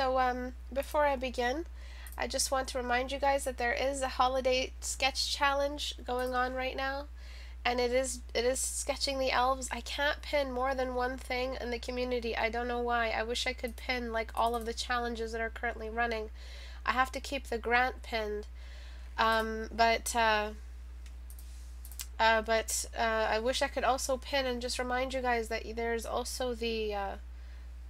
So before I begin, I just want to remind you guys that there is a holiday sketch challenge going on right now, and it is sketching the elves. I can't pin more than one thing in the community. I don't know why. I wish I could pin like all of the challenges that are currently running. I have to keep the grant pinned, I wish I could also pin and just remind you guys that there's also the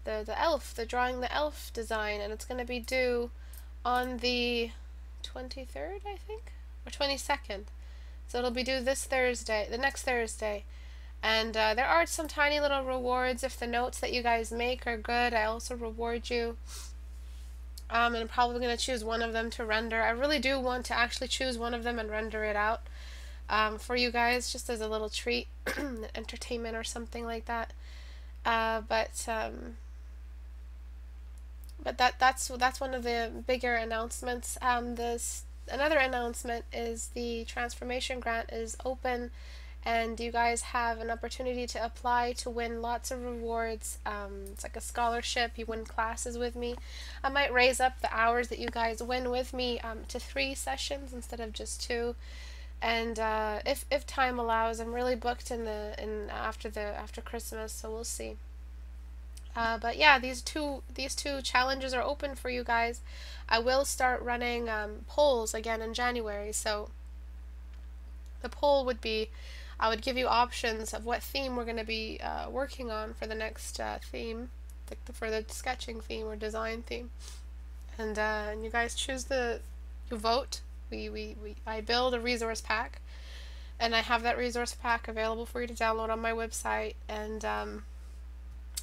elf, the drawing the elf design, and it's going to be due on the 23rd, I think, or 22nd. So it'll be due this Thursday, the next Thursday. And there are some tiny little rewards. If the notes that you guys make are good, I also reward you. And I'm probably going to choose one of them to render. I really do want to actually choose one of them and render it out for you guys, just as a little treat, entertainment or something like that. But that's one of the bigger announcements. Another announcement is the Transformation Grant is open, and you guys have an opportunity to apply to win lots of rewards. It's like a scholarship. You win classes with me. I might raise up the hours that you guys win with me to 3 sessions instead of just 2. And if time allows, I'm really booked after Christmas, so we'll see. But yeah, these two challenges are open for you guys. I will start running polls again in January. So the poll would be, I would give you options of what theme we're going to be working on for the next theme, like for the sketching theme or design theme, and you guys choose you vote. I build a resource pack, and I have that resource pack available for you to download on my website, and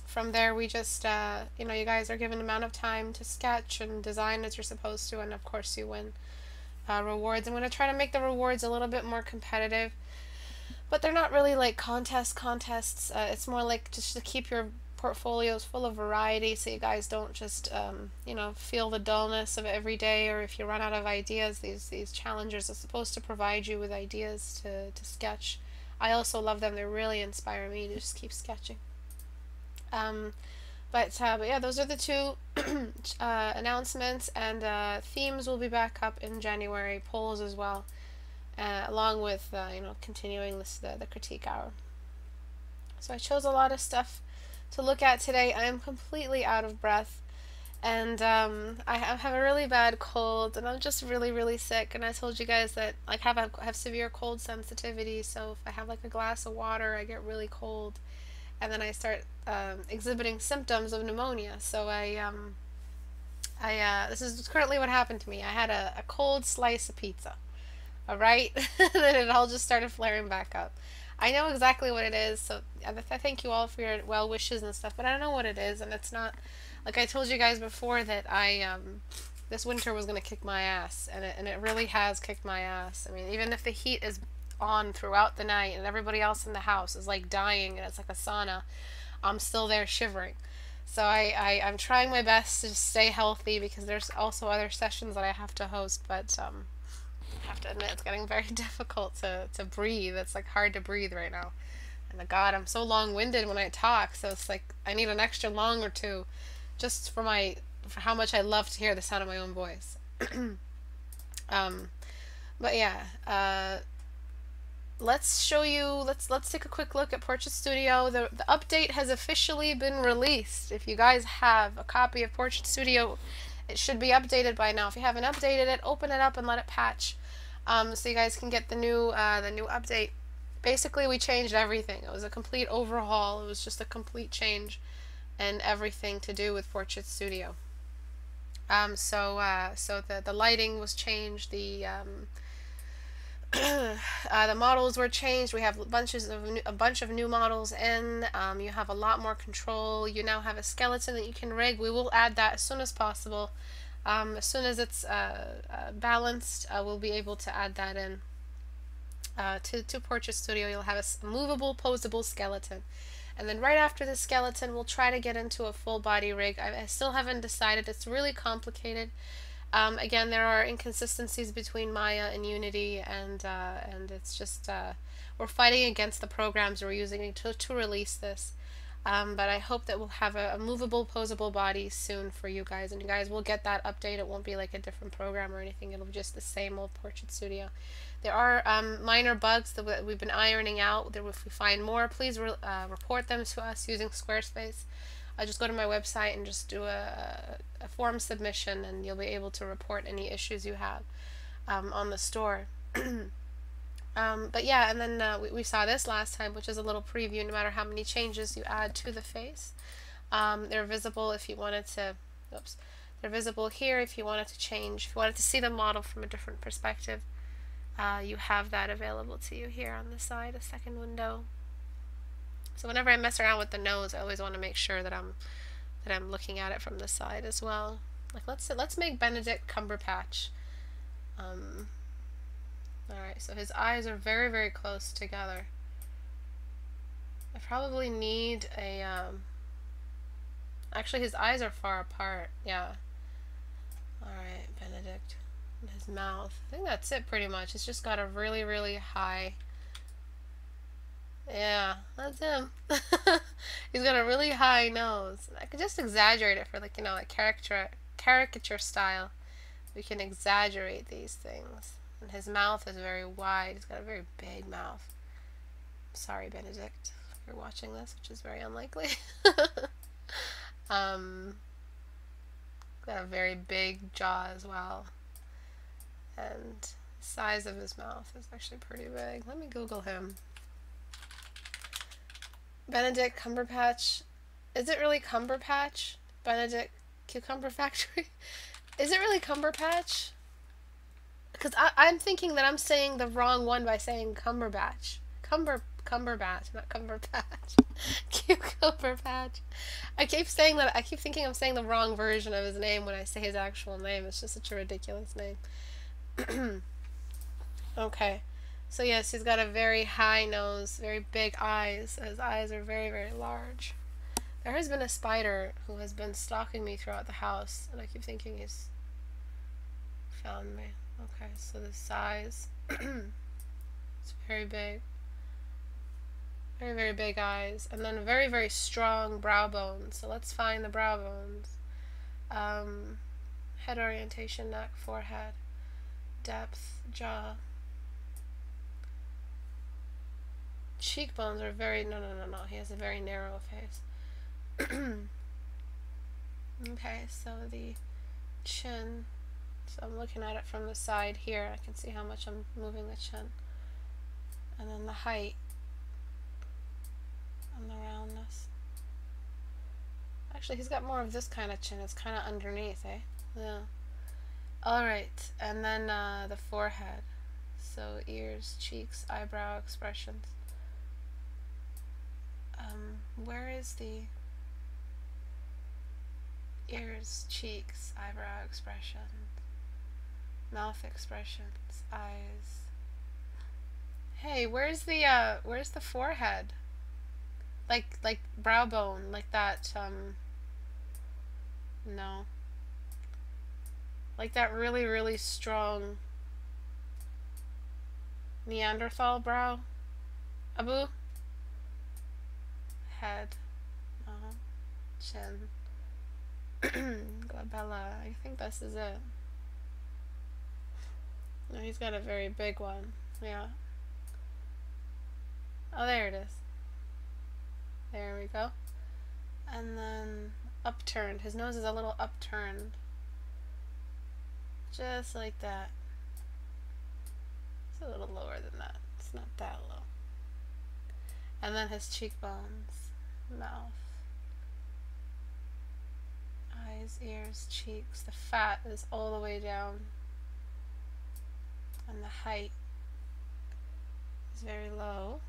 from there we just you guys are given an amount of time to sketch and design as you're supposed to, and of course you win rewards. I'm going to try to make the rewards a little bit more competitive, but they're not really like contests. It's more like just to keep your portfolios full of variety, so you guys don't just feel the dullness of every day, or if you run out of ideas. These challengers are supposed to provide you with ideas to sketch. I also love them. They really inspire me to just keep sketching. But yeah, those are the 2 announcements, and themes will be back up in January, polls as well, along with continuing the critique hour. So I chose a lot of stuff to look at today. I am completely out of breath, and I have a really bad cold, and I'm just really, really sick. And I told you guys that like I have severe cold sensitivity, so if I have like a glass of water, I get really cold, and then I start exhibiting symptoms of pneumonia. So this is currently what happened to me. I had a cold slice of pizza, all right, and then it all just started flaring back up. I know exactly what it is, so I thank you all for your well wishes and stuff, but I don't know what it is, and it's not, like I told you guys before, that I, this winter was going to kick my ass, and it really has kicked my ass. I mean, even if the heat is on throughout the night, and everybody else in the house is like dying, and it's like a sauna, I'm still there shivering. So I'm trying my best to stay healthy, because there's also other sessions that I have to host, but, I have to admit, it's getting very difficult to breathe. It's like hard to breathe right now. And God, I'm so long-winded when I talk, so it's like I need an extra long or two just for how much I love to hear the sound of my own voice. But yeah, let's take a quick look at Portrait Studio. The update has officially been released. If you guys have a copy of Portrait Studio, it should be updated by now. If you haven't updated it, open it up and let it patch, so you guys can get the new update. Basically, we changed everything. It was a complete overhaul. It was just a complete change, and everything to do with Portrait Studio. So the lighting was changed. The models were changed. We have a bunch of new models in. You have a lot more control. You now have a skeleton that you can rig. We will add that as soon as possible. As soon as it's balanced, we'll be able to add that in to Portrait Studio. You'll have a movable, posable skeleton, and then right after the skeleton, we'll try to get into a full body rig. I still haven't decided. It's really complicated. Again, there are inconsistencies between Maya and Unity, and it's just we're fighting against the programs we're using to release this. But I hope that we'll have a movable, posable body soon for you guys, and you guys will get that update. It won't be like a different program or anything. It'll be just the same old Portrait Studio. There are minor bugs that we've been ironing out. If we find more, please report them to us using Squarespace. Just go to my website and just do a form submission, and you'll be able to report any issues you have on the store. But yeah, and then we saw this last time, which is a little preview. No matter how many changes you add to the face, they're visible if you wanted to. Oops, they're visible here if you wanted to change. If you wanted to see the model from a different perspective, you have that available to you here on the side, a second window. So whenever I mess around with the nose, I always want to make sure that I'm looking at it from the side as well. Like let's make Benedict Cumberbatch. Alright, so his eyes are very, very close together. I probably need a, actually his eyes are far apart, yeah. Alright, Benedict, and his mouth. I think that's it pretty much. He's just got a really, really high, yeah, that's him. He's got a really high nose. I could just exaggerate it for like, you know, like caricature style. We can exaggerate these things. And his mouth is very wide. He's got a very big mouth. Sorry, Benedict, if you're watching this, which is very unlikely. Got a very big jaw as well. And the size of his mouth is actually pretty big. Let me Google him. Benedict Cumberbatch. Is it really Cumberbatch? Benedict Cucumber Factory? Is it really Cumberbatch? Because I'm thinking that I'm saying the wrong one by saying Cumberbatch. Cumberbatch, not Cumberbatch. Cucumber Patch. I keep saying that. I keep thinking I'm saying the wrong version of his name when I say his actual name. It's just such a ridiculous name. Okay. So yes, he's got a very high nose, very big eyes. His eyes are very, very large. There has been a spider who has been stalking me throughout the house, and I keep thinking he's found me. Okay, so the size, it's very big, very, very big eyes, and then very, very strong brow bones. So let's find the brow bones. Head orientation, neck, forehead, depth, jaw. Cheekbones are very, no, he has a very narrow face. Okay, so the chin. So I'm looking at it from the side here. I can see how much I'm moving the chin. And then the height. And the roundness. Actually, he's got more of this kind of chin. It's kind of underneath, eh? Yeah. Alright, and then the forehead. So ears, cheeks, eyebrow expressions. Where is the... ears, cheeks, eyebrow expressions. Mouth expressions, eyes. Hey, where's the forehead? Like brow bone, like that, no. Like that really, really strong Neanderthal brow? Abu? Head. Uh-huh. Chin. Glabella. I think this is it. No, he's got a very big one. Yeah. Oh, there it is. There we go. And then upturned. His nose is a little upturned. Just like that. It's a little lower than that. It's not that low. And then his cheekbones. Mouth. Eyes, ears, cheeks. The fat is all the way down. And the height is very low.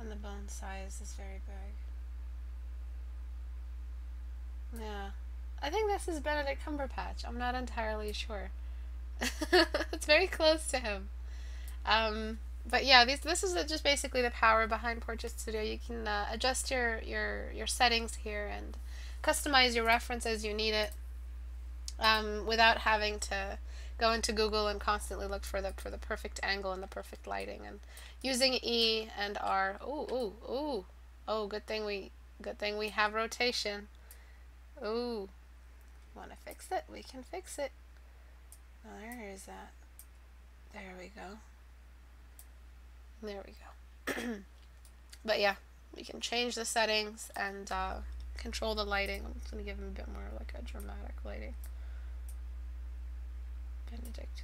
And the bone size is very big. Yeah. I think this is Benedict Cumberbatch. I'm not entirely sure. It's very close to him. But yeah, this is just basically the power behind Portrait Studio. You can adjust your settings here and customize your reference as you need it, without having to go into Google and constantly look for the perfect angle and the perfect lighting. And using E and R, ooh, ooh, ooh, Oh, good thing we have rotation. Ooh, want to fix it? We can fix it. Oh, there is that. There we go. There we go. But yeah, we can change the settings and control the lighting. I'm just gonna give him a bit more like a dramatic lighting. Benedict.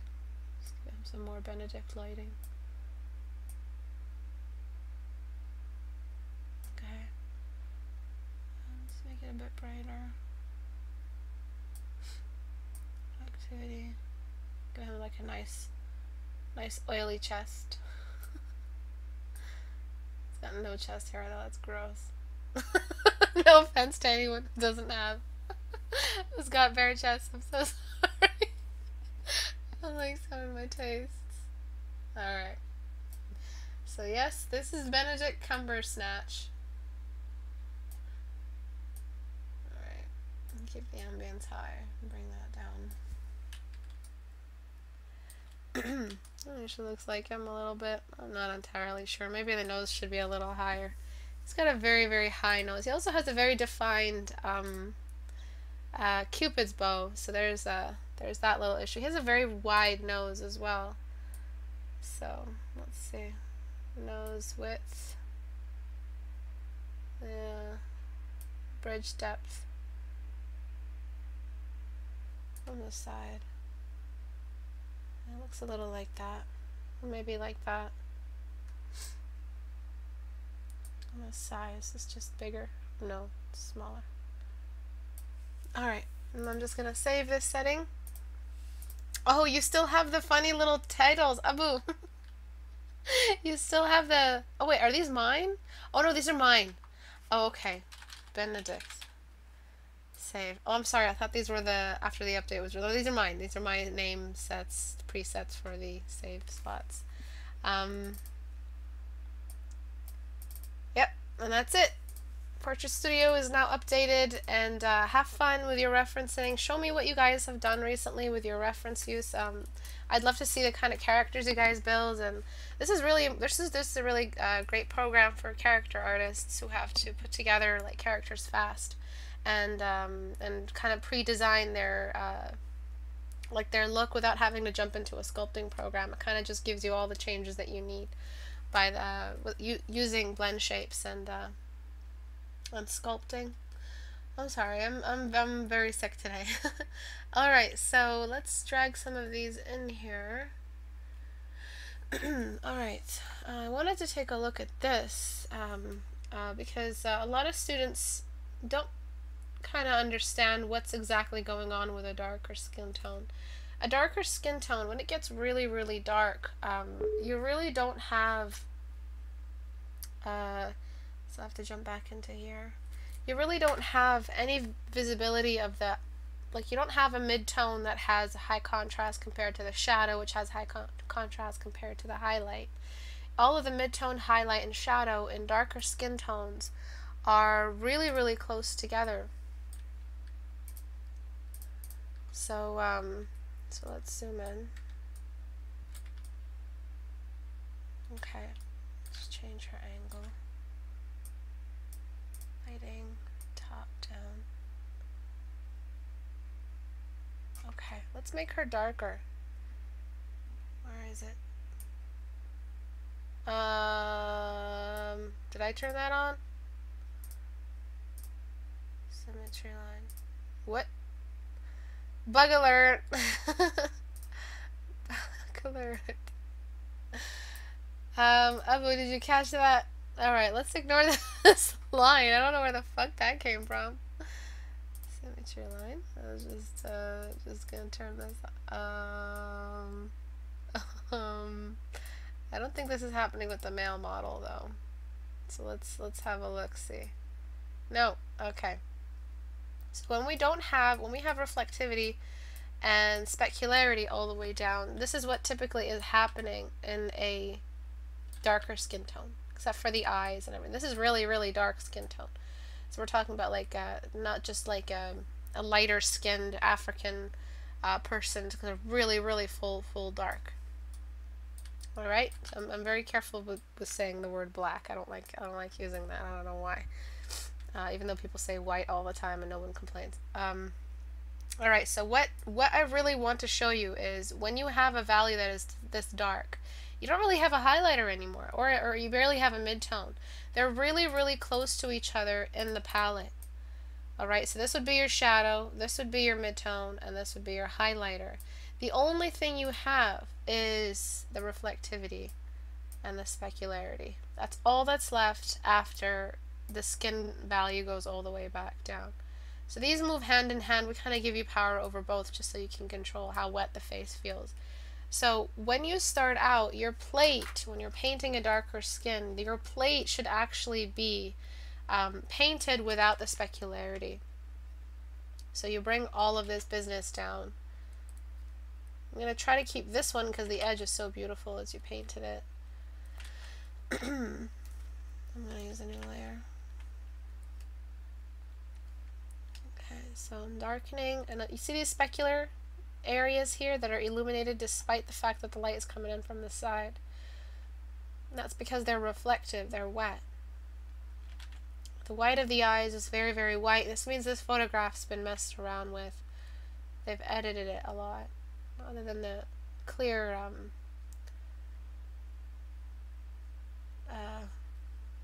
Let's give him some more Benedict lighting. Okay. Let's make it a bit brighter. Activity. Give him like a nice oily chest. He's got no chest hair though, that's gross. No offense to anyone who doesn't have. Who's got bare chests, I'm so sorry. I like some of my tastes. Alright. So yes, this is Benedict Cumberbatch. Alright. Keep the ambience high and bring that down. She looks like him a little bit. I'm not entirely sure. Maybe the nose should be a little higher. He's got a very, very high nose. He also has a very defined Cupid's bow, so there's that little issue. He has a very wide nose as well. So let's see, nose width, yeah, bridge depth on the side. It looks a little like that, or maybe like that. The size is just bigger. No, it's smaller. Alright, and I'm just gonna save this setting. Oh, you still have the funny little titles, Abu. You still have the... Oh wait, are these mine? Oh no, these are mine. Oh, okay. Benedict. Save. Oh, I'm sorry, I thought these were the... After the update was... Oh, these are mine. These are my name sets, presets for the save slots. And that's it. Portrait Studio is now updated, and have fun with your referencing. Show me what you guys have done recently with your reference use. I'd love to see the kind of characters you guys build, and this is a really great program for character artists who have to put together like characters fast, and kind of pre-design their like their look without having to jump into a sculpting program. It kind of just gives you all the changes that you need by using blend shapes and sculpting. I'm sorry, I'm very sick today. All right, so let's drag some of these in here. All right, I wanted to take a look at this because a lot of students don't kind of understand what's exactly going on with a darker skin tone. A darker skin tone, when it gets really, really dark, you really don't have, so I have to jump back into here, you really don't have any visibility of the, like you don't have a mid-tone that has high contrast compared to the shadow, which has high contrast compared to the highlight. All of the mid-tone, highlight, and shadow in darker skin tones are really, really close together. So, so let's zoom in. Okay, let's change her angle. Lighting, top down. Okay, let's make her darker. Where is it? Did I turn that on? Symmetry line. What? Bug alert. Bug alert. Abu, did you catch that? Alright, let's ignore this line. I don't know where the fuck that came from. Symmetry line. I was just gonna turn this on. I don't think this is happening with the male model though. So let's have a look, see. No, okay. So when we have reflectivity and specularity all the way down, this is what typically is happening in a darker skin tone, except for the eyes and everything. This is really, really dark skin tone. So we're talking about like not just like a lighter skinned African person, it's kind of really, really full dark. All right, I'm very careful with saying the word black. I don't like using that. I don't know why. Even though people say white all the time and no one complains. All right, so what I really want to show you is when you have a valley that is this dark, you don't really have a highlighter anymore, or you barely have a mid-tone. They're really, really close to each other in the palette. All right, so this would be your shadow, this would be your mid-tone, and this would be your highlighter. The only thing you have is the reflectivity and the specularity. That's all that's left after the skin value goes all the way back down. So these move hand in hand. We kind of give you power over both just so you can control how wet the face feels. So when you start out, your plate, when you're painting a darker skin, your plate should actually be painted without the specularity. So you bring all of this business down. I'm going to try to keep this one because the edge is so beautiful as you painted it. I'm going to use a new layer. Okay, so I'm darkening, and you see these specular areas here that are illuminated despite the fact that the light is coming in from the side. And that's because they're reflective, they're wet. The white of the eyes is very, very white. This means this photograph's been messed around with. They've edited it a lot, other than the clear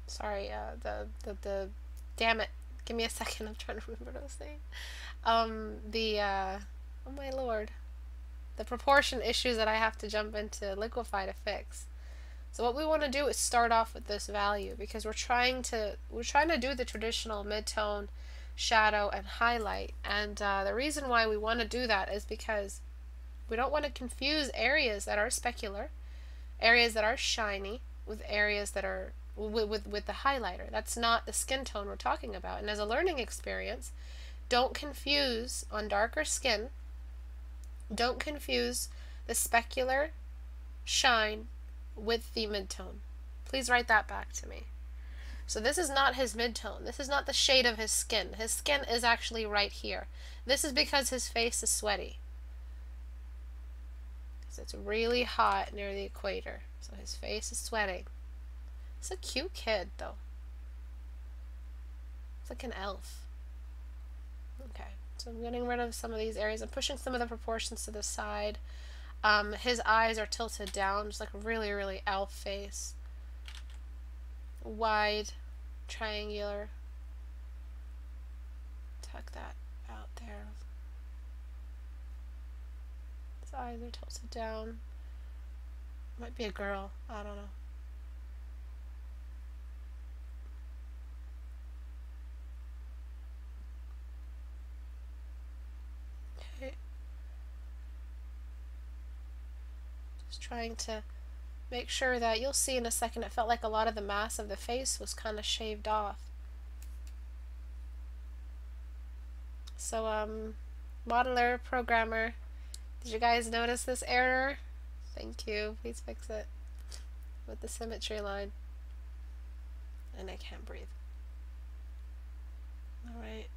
sorry, damn it, give me a second, I'm trying to remember what I was saying. Oh my lord. The proportion issues that I have to jump into Liquify to fix. So what we want to do is start off with this value because we're trying to do the traditional mid-tone, shadow, and highlight. And the reason why we want to do that is because we don't want to confuse areas that are specular, areas that are shiny, with areas that are with the highlighter. That's not the skin tone we're talking about. And as a learning experience, don't confuse on darker skin. Don't confuse the specular shine with the mid-tone. Please write that back to me. So this is not his mid-tone. This is not the shade of his skin. His skin is actually right here. This is because his face is sweaty. So it's really hot near the equator. So his face is sweating. He's a cute kid, though. It's like an elf. Okay, so I'm getting rid of some of these areas. I'm pushing some of the proportions to the side. His eyes are tilted down, just like a really, really elf face. Wide, triangular. Tuck that out there. His eyes are tilted down. Might be a girl, I don't know. Trying to make sure that you'll see in a second, it felt like a lot of the mass of the face was kind of shaved off. So modeler, programmer, did you guys notice this error? Thank you, please fix it with the symmetry line. And I can't breathe. Alright,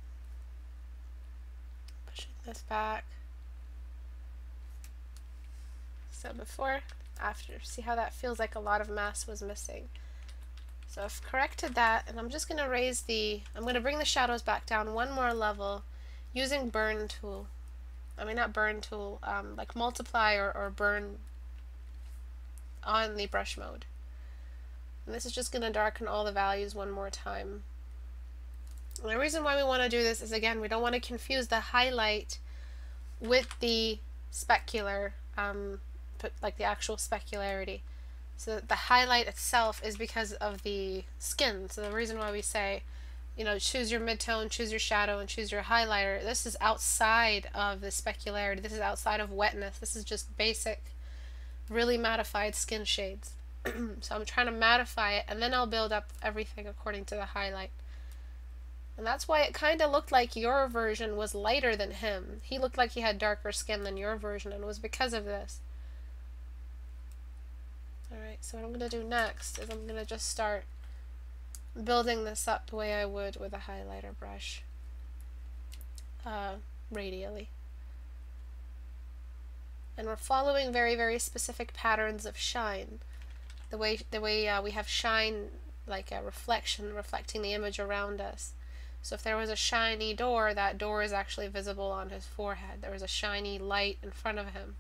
pushing this back. So before, after, see how that feels like a lot of mass was missing. So I've corrected that, and I'm just going to raise the, I'm going to bring the shadows back down one more level using burn tool. I mean, not burn tool, like multiply or burn on the brush mode. And this is just going to darken all the values one more time. And the reason why we want to do this is, again, we don't want to confuse the highlight with the specular, put like the actual specularity. So the highlight itself is because of the skin. So the reason why we say, you know, choose your mid-tone, choose your shadow, and choose your highlighter, this is outside of the specularity. This is outside of wetness. This is just basic, really mattified skin shades. So I'm trying to mattify it, and then I'll build up everything according to the highlight. And that's why it kind of looked like your version was lighter than him. He looked like he had darker skin than your version, and it was because of this. Alright, so what I'm going to do next is I'm going to just start building this up the way I would with a highlighter brush, radially. and we're following very, very specific patterns of shine. The way we have shine, like a reflection, reflecting the image around us. So if there was a shiny door, that door is actually visible on his forehead. There was a shiny light in front of him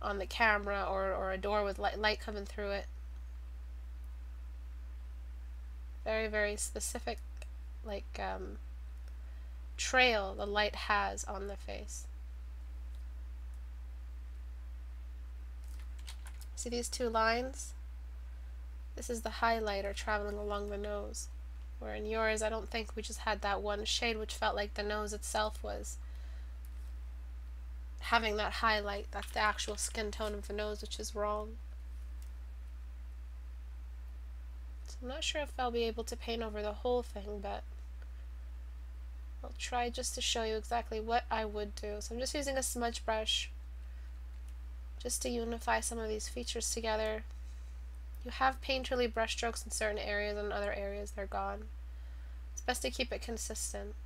on the camera, or a door with light coming through it. Very, very specific, like, trail the light has on the face. See these two lines? This is the highlighter traveling along the nose. Where in yours, I don't think we just had that one shade, which felt like the nose itself was having that highlight. That's the actual skin tone of the nose, which is wrong. So I'm not sure if I'll be able to paint over the whole thing, but I'll try just to show you exactly what I would do. So I'm just using a smudge brush just to unify some of these features together. You have painterly brush strokes in certain areas, and in other areas they're gone. It's best to keep it consistent.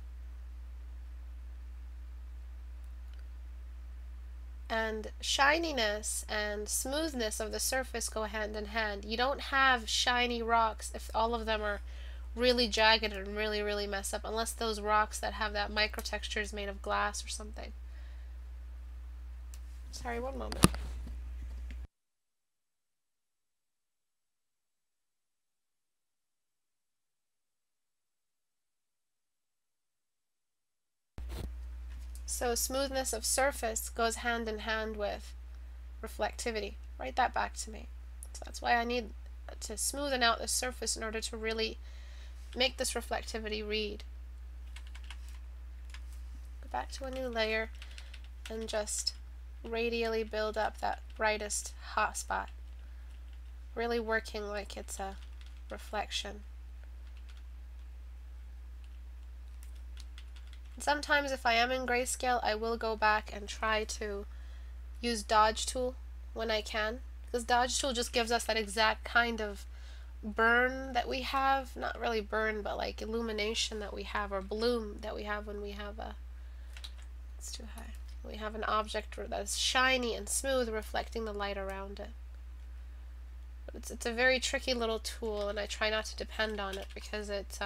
And shininess and smoothness of the surface go hand in hand. You don't have shiny rocks if all of them are really jagged and really, really messed up, unless those rocks that have that micro texture is made of glass or something. Sorry, one moment. So smoothness of surface goes hand in hand with reflectivity. Write that back to me. So that's why I need to smoothen out the surface in order to really make this reflectivity read. Go back to a new layer and just radially build up that brightest hot spot. Really working like it's a reflection. Sometimes if I am in grayscale, I will go back and try to use dodge tool when I can, because dodge tool just gives us that exact kind of burn that we have, not really burn, but like illumination that we have, or bloom that we have when we have a, it's too high, we have an object that's shiny and smooth reflecting the light around it. But it's a very tricky little tool, and I try not to depend on it because it's,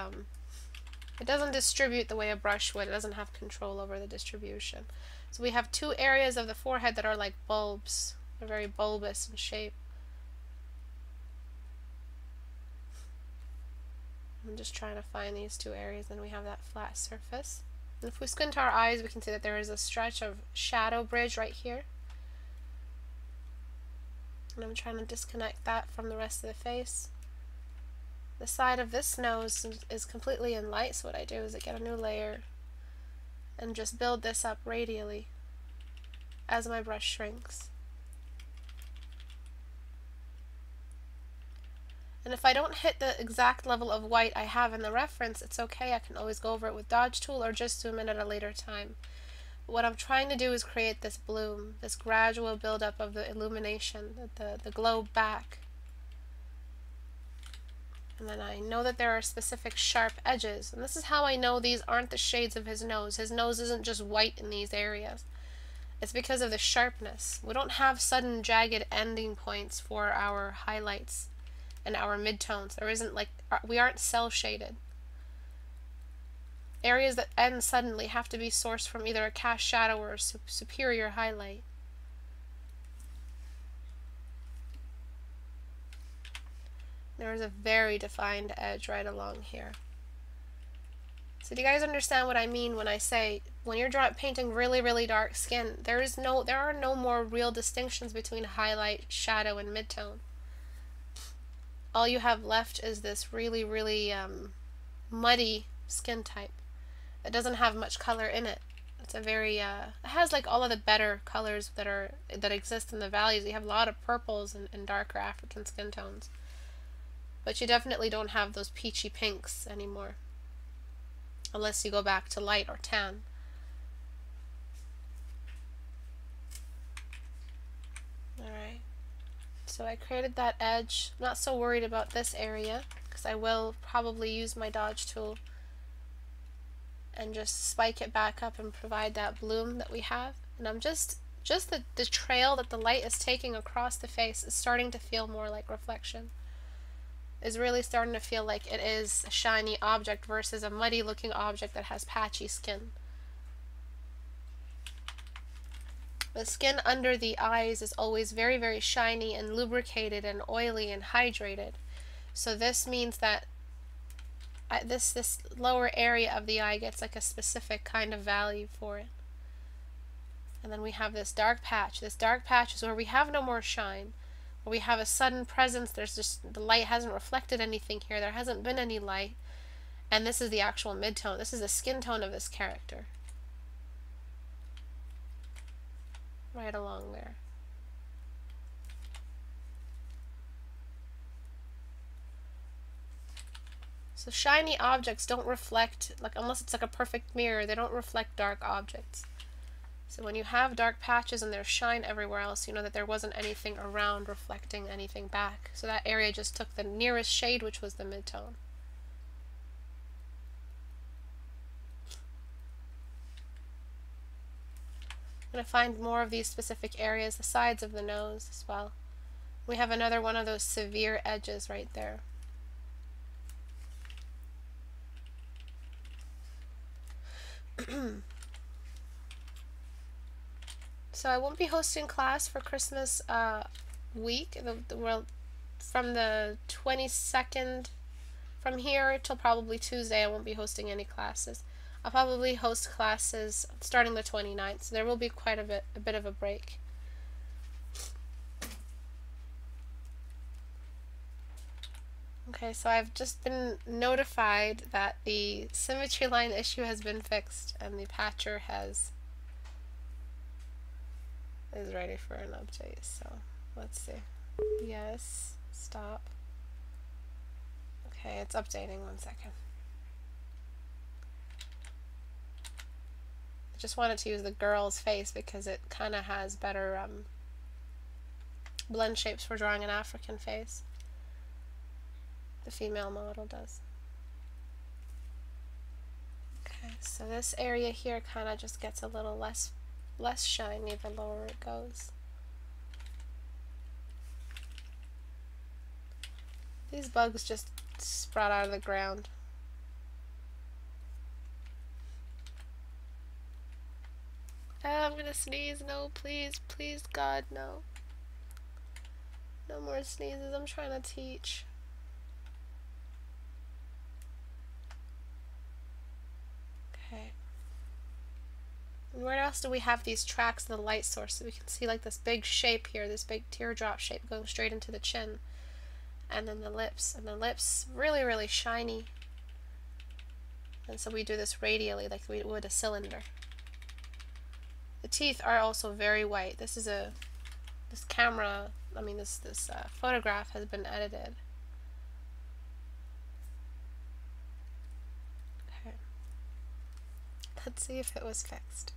it doesn't distribute the way a brush would. It doesn't have control over the distribution. So we have two areas of the forehead that are like bulbs. They're very bulbous in shape. I'm just trying to find these two areas, and we have that flat surface. And if we squint our eyes, we can see that there is a stretch of shadow bridge right here. And I'm trying to disconnect that from the rest of the face. The side of this nose is completely in light, so what I do is I get a new layer and just build this up radially as my brush shrinks. And if I don't hit the exact level of white I have in the reference, it's okay. I can always go over it with dodge tool or just zoom in at a later time. But what I'm trying to do is create this bloom, this gradual buildup of the illumination, the glow back. And then I know that there are specific sharp edges. And this is how I know these aren't the shades of his nose. His nose isn't just white in these areas. It's because of the sharpness. We don't have sudden jagged ending points for our highlights and our midtones. There isn't, like, we aren't cell shaded. Areas that end suddenly have to be sourced from either a cast shadow or a superior highlight. There is a very defined edge right along here. So do you guys understand what I mean when I say when you're painting really, really dark skin, there are no more real distinctions between highlight, shadow, and midtone. All you have left is this really, really muddy skin type that doesn't have much color in it. It's a very it has like all of the better colors that exist in the valleys. You have a lot of purples and darker African skin tones. But you definitely don't have those peachy pinks anymore, unless you go back to light or tan. Alright, so I created that edge. I'm not so worried about this area, because I will probably use my dodge tool and just spike it back up and provide that bloom that we have. And I'm just Just the trail that the light is taking across the face is starting to feel more like reflection. It's really starting to feel like it is a shiny object versus a muddy looking object that has patchy skin. The skin under the eyes is always very, very shiny and lubricated and oily and hydrated. So this means that this lower area of the eye gets like a specific kind of value for it. And then we have this dark patch. This dark patch is where we have no more shine. Where we have a sudden presence. There's just, the light hasn't reflected anything here. There hasn't been any light. And this is the actual mid-tone. This is the skin tone of this character. Right along there. So shiny objects don't reflect, like unless it's like a perfect mirror, they don't reflect dark objects. So when you have dark patches and there's shine everywhere else, you know that there wasn't anything around reflecting anything back. So that area just took the nearest shade, which was the mid-tone. I'm going to find more of these specific areas, the sides of the nose as well. We have another one of those severe edges right there. So I won't be hosting class for Christmas week. Well, from the 22nd, from here till probably Tuesday, I won't be hosting any classes. I'll probably host classes starting the 29th, so there will be quite a bit of a break. Okay, so I've just been notified that the symmetry line issue has been fixed and the patcher is ready for an update, so let's see. Yes, stop. Okay, it's updating, 1 second. I just wanted to use the girl's face because it kind of has better blend shapes for drawing an African face. The female model does. Okay, so this area here kind of just gets a little less shiny the lower it goes. These bugs just sprout out of the ground. Oh, I'm gonna sneeze. No, please, please, God, no. No more sneezes. I'm trying to teach. Okay. And where else do we have these tracks of the light source? So we can see like this big shape here, this big teardrop shape going straight into the chin. And then the lips. And the lips really, really shiny. And so we do this radially like we would a cylinder. The teeth are also very white. This is a, this camera, I mean this photograph has been edited. Okay. Let's see if it was fixed.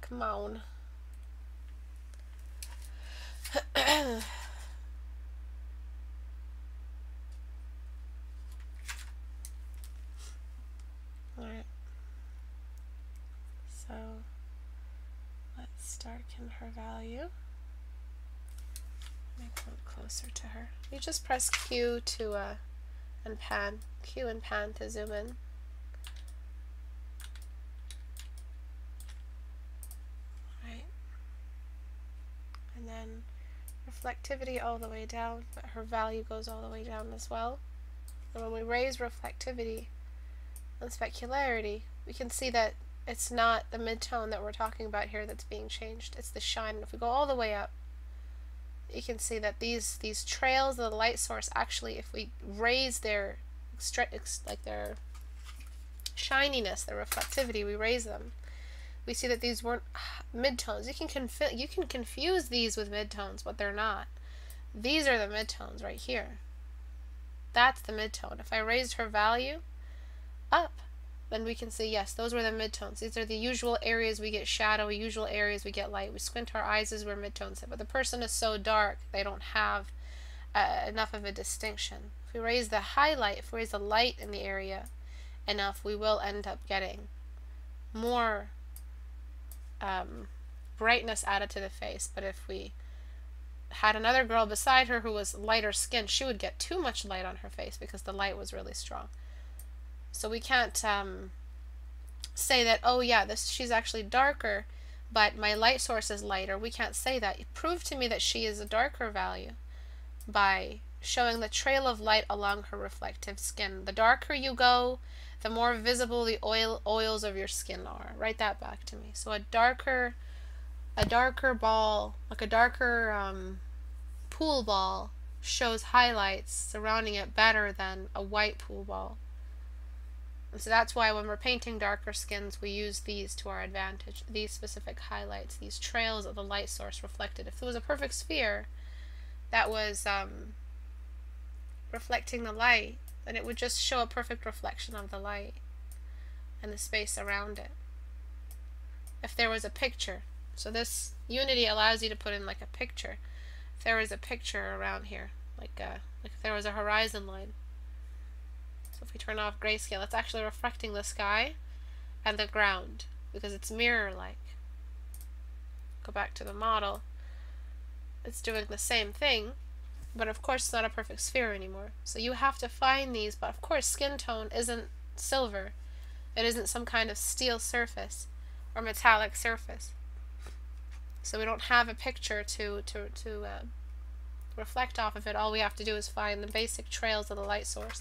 Come on. Alright. So let's darken her value. Make it closer to her. You just press Q to and pan. Q and pan to zoom in. And then reflectivity all the way down, but her value goes all the way down as well. And when we raise reflectivity and specularity, we can see that it's not the mid-tone that we're talking about here that's being changed, it's the shine. If we go all the way up, you can see that these trails of the light source actually, if we raise their shininess, their reflectivity, we raise them. We see that these weren't mid-tones. You can confuse these with mid-tones, but they're not. These are the mid-tones right here. That's the mid-tone. If I raised her value up, then we can see, yes, those were the mid-tones. These are the usual areas we get shadow, usual areas we get light. We squint our eyes as where mid-tones sit, but the person is so dark, they don't have enough of a distinction. If we raise the highlight, if we raise the light in the area enough, we will end up getting more brightness added to the face. But if we had another girl beside her who was lighter skinned, she would get too much light on her face because the light was really strong. So we can't say that, oh yeah, this, she's actually darker, but my light source is lighter. We can't say that. Prove to me that she is a darker value by showing the trail of light along her reflective skin. The darker you go, the more visible the oils of your skin are. Write that back to me. So a darker ball, like a darker pool ball, shows highlights surrounding it better than a white pool ball. And so that's why when we're painting darker skins, we use these to our advantage, these specific highlights, these trails of the light source reflected. If it was a perfect sphere that was reflecting the light, then it would just show a perfect reflection of the light and the space around it. If there was a picture, so this Unity allows you to put in like a picture. If there was a picture around here, like if there was a horizon line. So if we turn off grayscale, it's actually reflecting the sky and the ground because it's mirror-like. Go back to the model. It's doing the same thing, but of course it's not a perfect sphere anymore. So you have to find these, but of course skin tone isn't silver. It isn't some kind of steel surface or metallic surface. So we don't have a picture to reflect off of it. All we have to do is find the basic trails of the light source.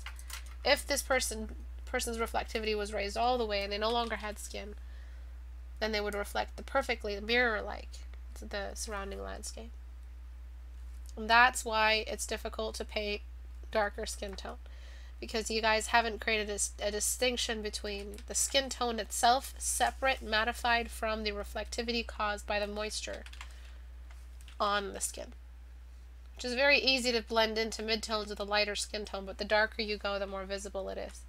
If this person's reflectivity was raised all the way and they no longer had skin, then they would reflect the perfectly mirror-like to the surrounding landscape. And that's why it's difficult to paint darker skin tone, because you guys haven't created a distinction between the skin tone itself, separate, mattified from the reflectivity caused by the moisture on the skin, which is very easy to blend into midtones with a lighter skin tone, but the darker you go, the more visible it is.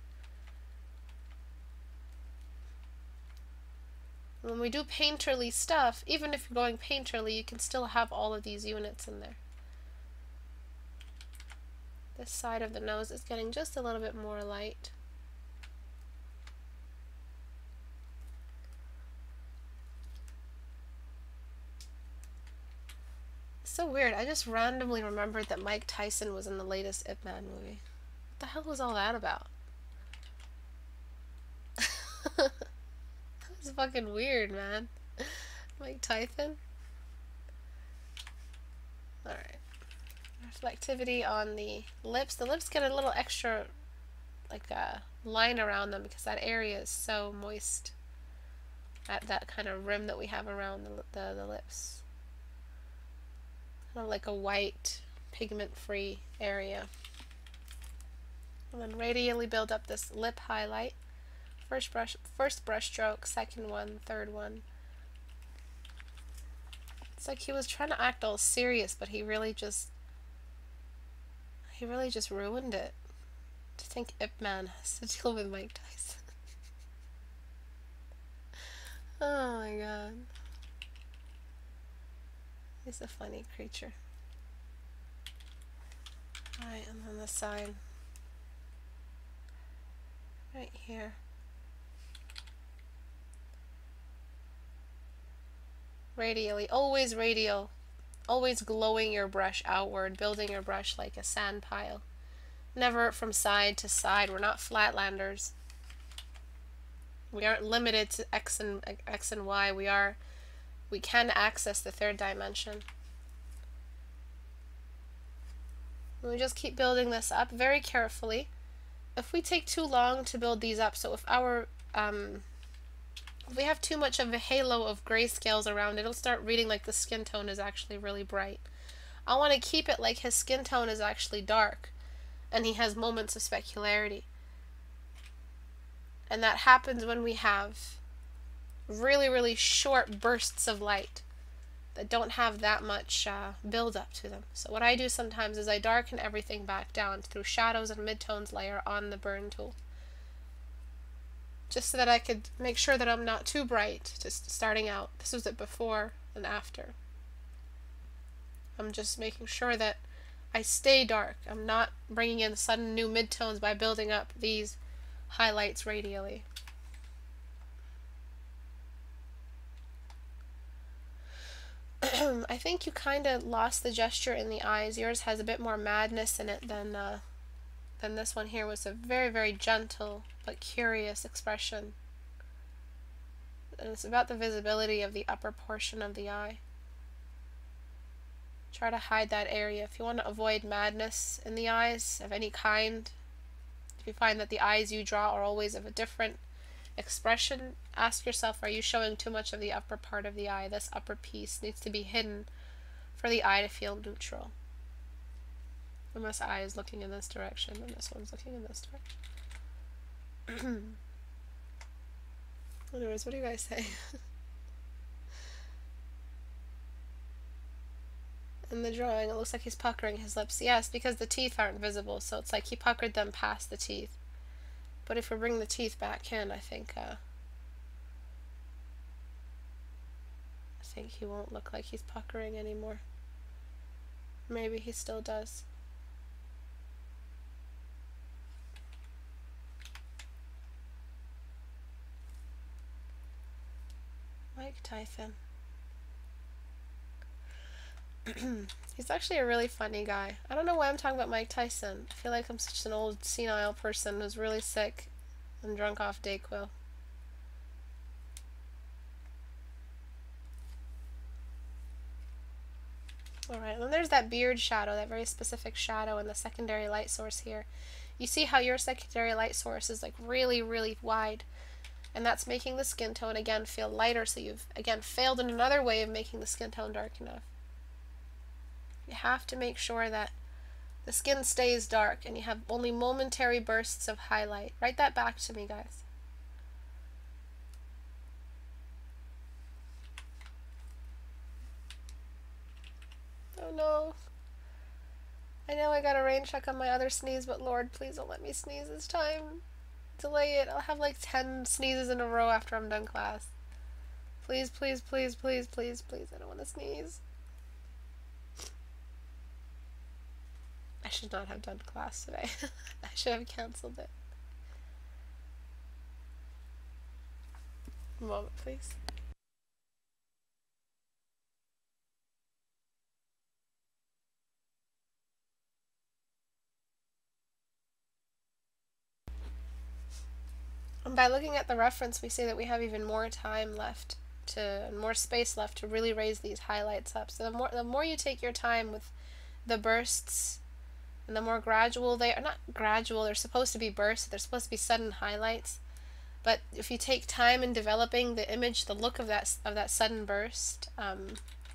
When we do painterly stuff, even if you're going painterly, you can still have all of these units in there. This side of the nose is getting just a little bit more light. It's so weird, I just randomly remembered that Mike Tyson was in the latest Ip Man movie. What the hell was all that about? That was fucking weird, man. Mike Tyson? Alright. Reflectivity on the lips. The lips get a little extra like a line around them because that area is so moist at that kind of rim that we have around the lips. Kind of like a white pigment-free area. And then radially build up this lip highlight. First brush stroke, second one, third one. It's like he was trying to act all serious, but he really just ruined it. To think Ip Man has to deal with Mike Tyson. Oh my god. He's a funny creature. Alright, and then this side. Right here. Radially, always radial. Always glowing your brush outward, building your brush like a sand pile. Never from side to side. We're not flatlanders. We aren't limited to X and Y. We can access the third dimension. And we just keep building this up very carefully. If we take too long to build these up, so if our if we have too much of a halo of grayscales around, it'll start reading like the skin tone is actually really bright. I want to keep it like his skin tone is actually dark, and he has moments of specularity. And that happens when we have really, really short bursts of light that don't have that much build-up to them. So what I do sometimes is I darken everything back down through shadows and midtones layer on the burn tool, just so that I could make sure that I'm not too bright, just starting out. This was it before and after. I'm just making sure that I stay dark. I'm not bringing in sudden new midtones by building up these highlights radially. I think you kind of lost the gesture in the eyes. Yours has a bit more madness in it than this one here. Was a very, very gentle but curious expression. And it's about the visibility of the upper portion of the eye. Try to hide that area. If you want to avoid madness in the eyes of any kind, if you find that the eyes you draw are always of a different expression, ask yourself, are you showing too much of the upper part of the eye? This upper piece needs to be hidden for the eye to feel neutral. And this eye is looking in this direction, and this one's looking in this direction. Anyways, what do you guys say? In the drawing, it looks like he's puckering his lips. Yes, because the teeth aren't visible, so it's like he puckered them past the teeth. But if we bring the teeth back in, I think he won't look like he's puckering anymore. Maybe he still does. Mike Tyson. He's actually a really funny guy. I don't know why I'm talking about Mike Tyson. I feel like I'm such an old senile person who's really sick and drunk off Dayquil. Alright, then there's that beard shadow, that very specific shadow in the secondary light source here. You see how your secondary light source is like really, really wide. And that's making the skin tone, again, feel lighter, so you've, again, failed in another way of making the skin tone dark enough. You have to make sure that the skin stays dark and you have only momentary bursts of highlight. Write that back to me, guys. Oh no. I know I got a rain check on my other sneeze, but Lord, please don't let me sneeze this time. Delay it. I'll have like 10 sneezes in a row after I'm done class. Please, please, please, please, please, please. I don't want to sneeze. I should not have done class today. I should have canceled it. A moment, please. And by looking at the reference, we see that we have even more time left to, more space left to really raise these highlights up. So the more you take your time with the bursts, and the more gradual they are, not gradual, they're supposed to be bursts, they're supposed to be sudden highlights. But if you take time in developing the image, the look of that sudden burst,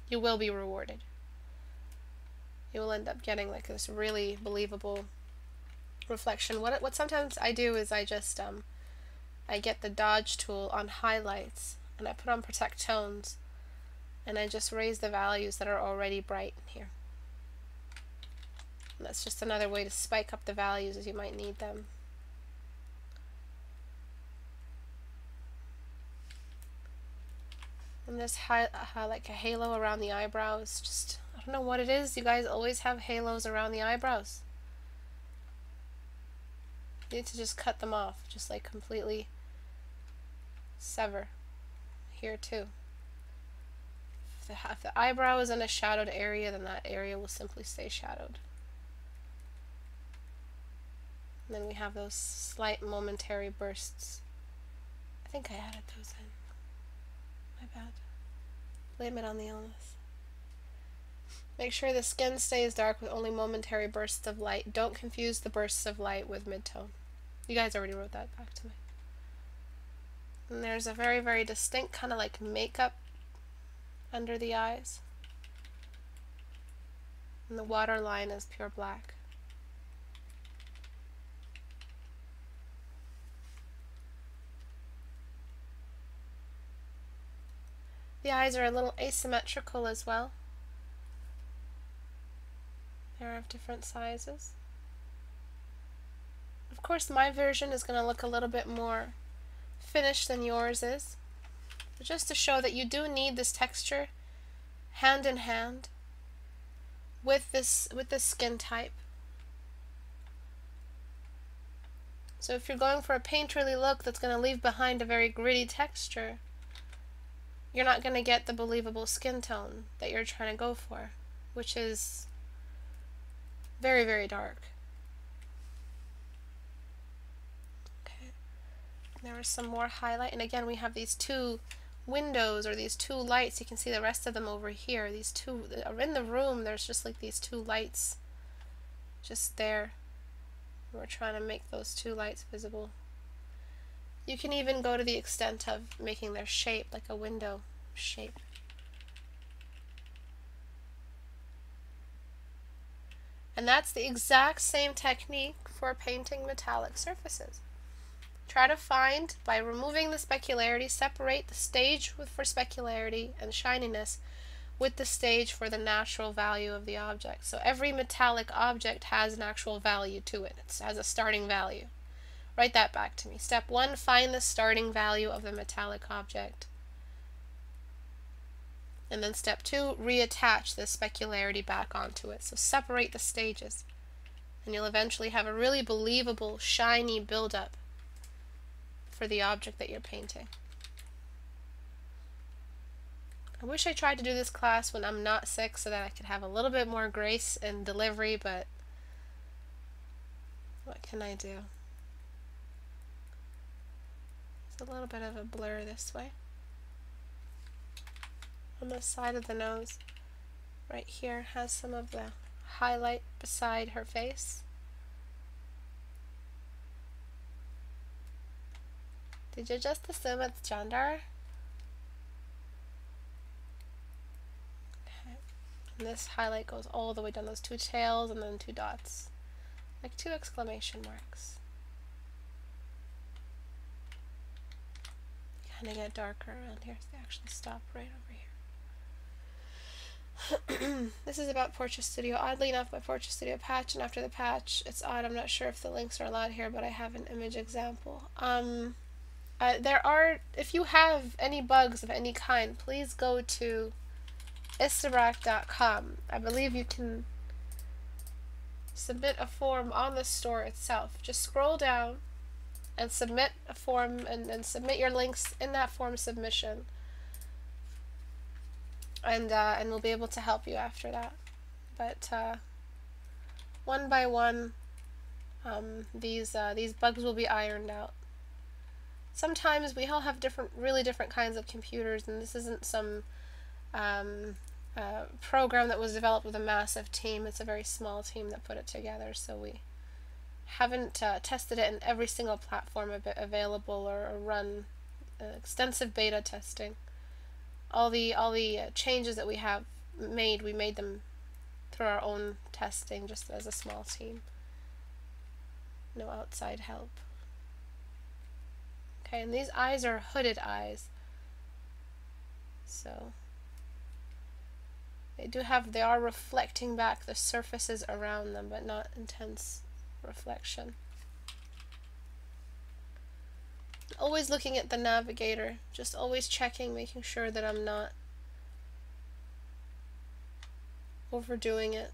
you will be rewarded. You will end up getting like this really believable reflection. What sometimes I do is I just I get the dodge tool on highlights and I put on protect tones and I just raise the values that are already bright in here. And that's just another way to spike up the values as you might need them. And this like a halo around the eyebrows, just, I don't know what it is, you guys always have halos around the eyebrows. You need to just cut them off, just like completely sever here too. If the eyebrow is in a shadowed area, then that area will simply stay shadowed. And then we have those slight momentary bursts. I think I added those in. My bad. Blame it on the illness. Make sure the skin stays dark with only momentary bursts of light. Don't confuse the bursts of light with midtone. You guys already wrote that back to me. And there's a very, very distinct kind of like makeup under the eyes. And the waterline is pure black. The eyes are a little asymmetrical as well. They're of different sizes. Of course, my version is going to look a little bit more finished than yours is. But just to show that you do need this texture hand in hand with this skin type. So if you're going for a painterly look that's going to leave behind a very gritty texture, you're not going to get the believable skin tone that you're trying to go for, which is very, very dark. Okay. There's some more highlight, and again we have these two windows or these two lights. You can see the rest of them over here. These two are in the room. There's just like these two lights just there. We're trying to make those two lights visible. You can even go to the extent of making their shape like a window shape. And that's the exact same technique for painting metallic surfaces. Try to find, by removing the specularity, separate the stage for specularity and shininess with the stage for the natural value of the object. So every metallic object has an actual value to it. It has a starting value. Write that back to me. Step one, find the starting value of the metallic object. And then step two, reattach the specularity back onto it. So separate the stages. And you'll eventually have a really believable, shiny buildup for the object that you're painting. I wish I tried to do this class when I'm not sick so that I could have a little bit more grace in delivery, but what can I do? It's a little bit of a blur this way. On the side of the nose, right here, has some of the highlight beside her face. Did you just assume it's gender? And this highlight goes all the way down those two tails and then two dots, like two exclamation marks. Kind of get darker around here, so they actually stop right over here. This is about Portrait Studio. Oddly enough, my Portrait Studio patch, and after the patch, it's odd, I'm not sure if the links are allowed here, but I have an image example. There are, if you have any bugs of any kind, please go to istebrak.com. I believe you can submit a form on the store itself. Just scroll down and submit a form and submit your links in that form submission, and we'll be able to help you after that. But one by one, these bugs will be ironed out. Sometimes we all have different, really different kinds of computers, and this isn't some program that was developed with a massive team. It's a very small team that put it together, so we haven't tested it in every single platform available or run extensive beta testing. All the changes that we have made, we made them through our own testing, just as a small team. No outside help. Okay, and these eyes are hooded eyes. So they are reflecting back the surfaces around them, but not intense reflection. Always looking at the navigator, just always checking, making sure that I'm not overdoing it.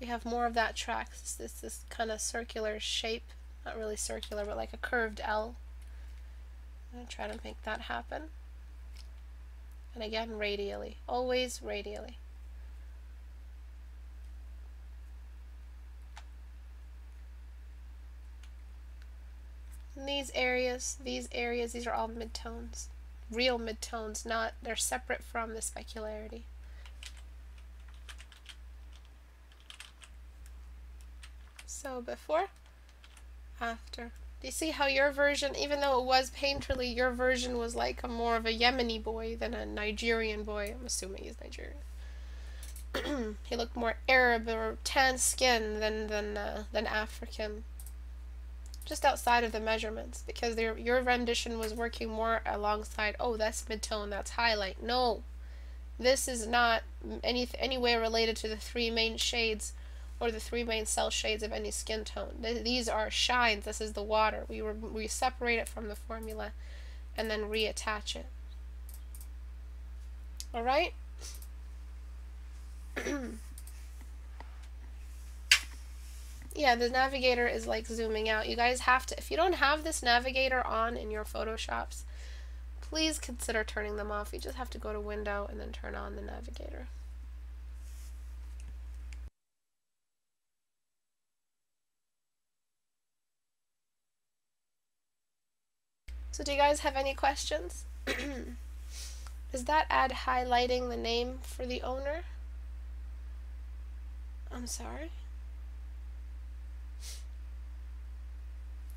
We have more of that track. This kind of circular shape, not really circular, but like a curved L. I'm going to try to make that happen. And again, radially, always radially. And these areas, these are all midtones, real midtones, not, they're separate from the specularity. So before, after. Do you see how your version, even though it was painterly, your version was like a more of a Yemeni boy than a Nigerian boy? I'm assuming he's Nigerian. He looked more Arab or tan skin than African. Just outside of the measurements, because your rendition was working more alongside, oh, that's midtone, that's highlight. No, this is not any way related to the three main shades or the three main cell shades of any skin tone. These are shines. This is the water. We separate it from the formula and then reattach it. All right? Yeah, the navigator is like zooming out. You guys have to, if you don't have this navigator on in your Photoshops, please consider turning them off. You just have to go to Window and then turn on the navigator. So do you guys have any questions? Does that ad highlighting the name for the owner? I'm sorry.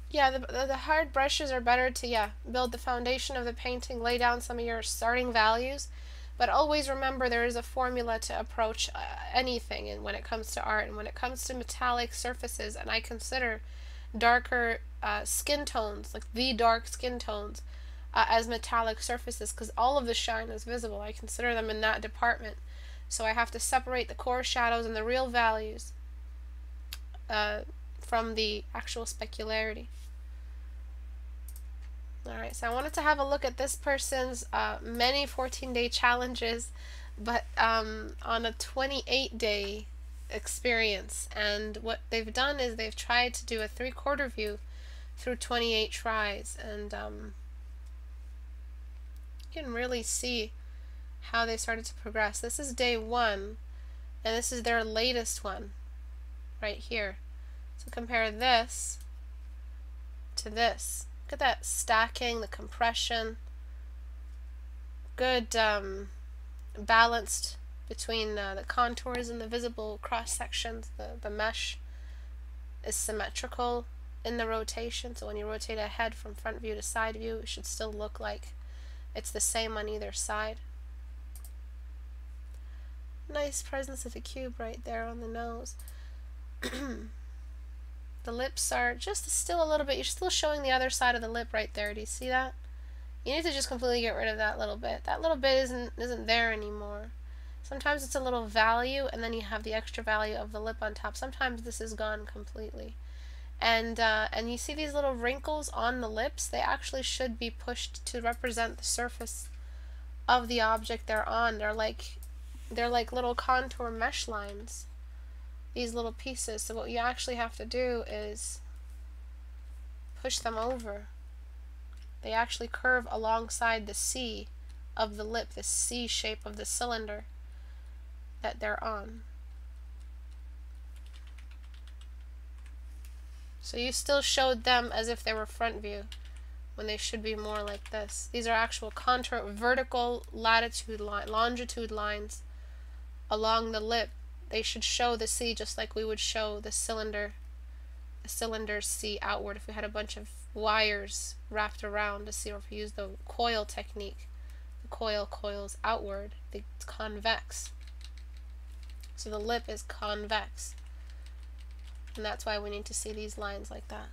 Yeah, the hard brushes are better to, yeah, build the foundation of the painting, lay down some of your starting values, but always remember there is a formula to approach anything, and when it comes to art and when it comes to metallic surfaces, and I consider darker skin tones, like the dark skin tones, as metallic surfaces, because all of the shine is visible. I consider them in that department. So I have to separate the core shadows and the real values from the actual specularity. Alright, so I wanted to have a look at this person's many 14-day challenges, but on a 28-day experience, and what they've done is they've tried to do a 3/4 view through 28 tries, and you can really see how they started to progress. This is day one, and this is their latest one right here. So compare this to this. Look at that stacking, the compression, good balanced between the contours and the visible cross-sections. The mesh is symmetrical in the rotation, so when you rotate a head from front view to side view, it should still look like it's the same on either side. Nice presence of the cube right there on the nose. The lips are just still a little bit, you're still showing the other side of the lip right there. Do you see that? You need to just completely get rid of that little bit. That little bit isn't there anymore. Sometimes it's a little value, and then you have the extra value of the lip on top. Sometimes this is gone completely. And you see these little wrinkles on the lips? They actually should be pushed to represent the surface of the object they're on. They're like little contour mesh lines, these little pieces. So what you actually have to do is push them over. They actually curve alongside the C of the lip, the C shape of the cylinder that they're on. So you still showed them as if they were front view, when they should be more like this. These are actual contour, vertical latitude, longitude lines along the lip. They should show the C just like we would show the cylinder C outward if we had a bunch of wires wrapped around the C, or if we used the coil technique. The coil coils outward, it's convex. So the lip is convex. And that's why we need to see these lines like that.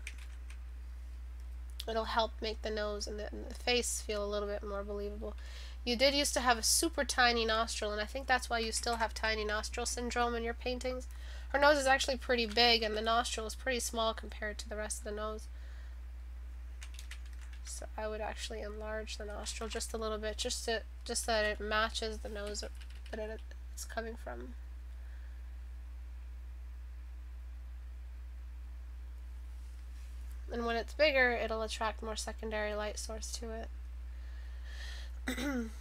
It'll help make the nose and the face feel a little bit more believable. You did used to have a super tiny nostril, and I think that's why you still have tiny nostril syndrome in your paintings. Her nose is actually pretty big, and the nostril is pretty small compared to the rest of the nose. So I would actually enlarge the nostril just a little bit, just so that it matches the nose that it's coming from. And when it's bigger, it'll attract more secondary light source to it.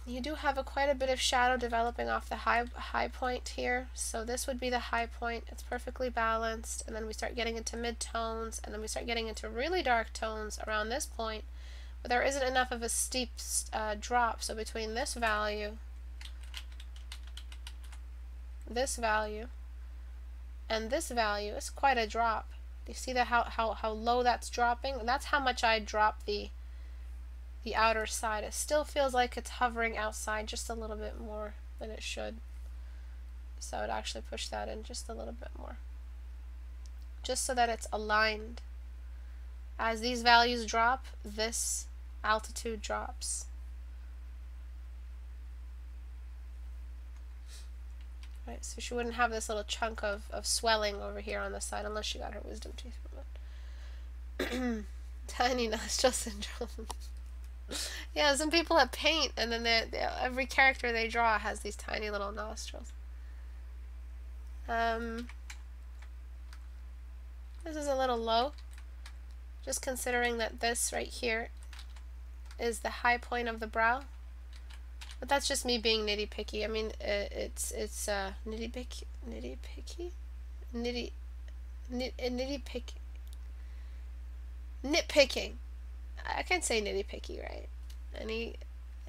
You do have quite a bit of shadow developing off the high point here. So this would be the high point. It's perfectly balanced. And then we start getting into mid-tones. And then we start getting into really dark tones around this point. But there isn't enough of a steep drop. So between this value, and this value, it's quite a drop. You see that how low that's dropping? And that's how much I drop the outer side. It still feels like it's hovering outside just a little bit more than it should. So I would actually push that in just a little bit more. Just so that it's aligned. As these values drop, this altitude drops. Right, so she wouldn't have this little chunk of swelling over here on the side unless she got her wisdom teeth removed. Tiny nostril syndrome. Yeah, some people that paint and then every character they draw has these tiny little nostrils. This is a little low, just considering that this right here is the high point of the brow. But that's just me being nitty picky. I mean, it's nitpicking. I can't say nitty picky, right? Any